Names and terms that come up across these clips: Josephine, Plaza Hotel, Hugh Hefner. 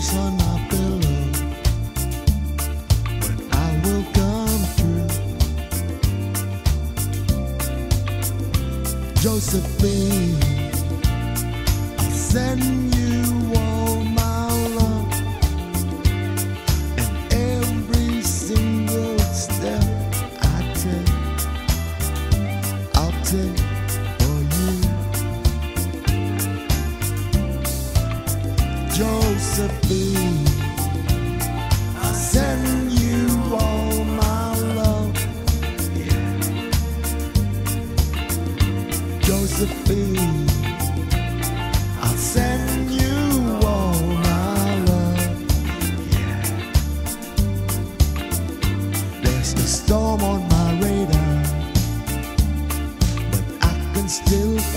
place on my pillow, but I will come through. Josephine, I'll send you all my love, and every single step I take, I'll take for you. Josephine, I'll send you all my love. Yeah. Josephine, I'll send you all my love. Yeah. There's a storm on my radar, but I can still fly.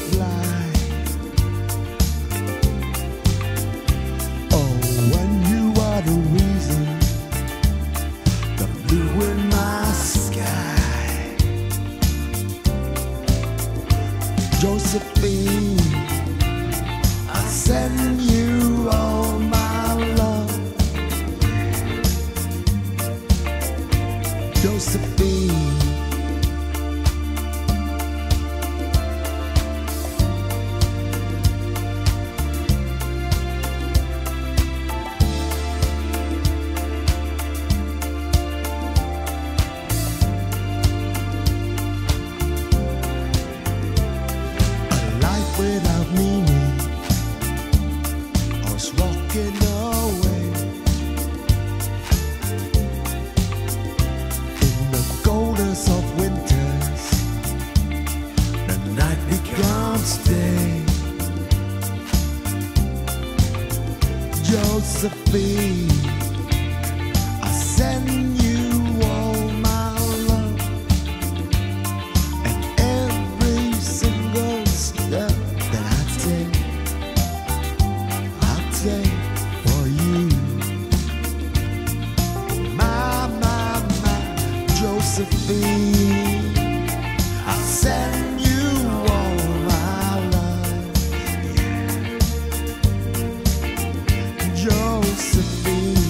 Josephine, I'll send you all my love. Josephine. Without meaning, I was walking away in the coldest of winters. The night becomes day. Josephine, I send you all my love, and every single step for you. My, Josephine, I'll send you all my love. Yeah. Josephine.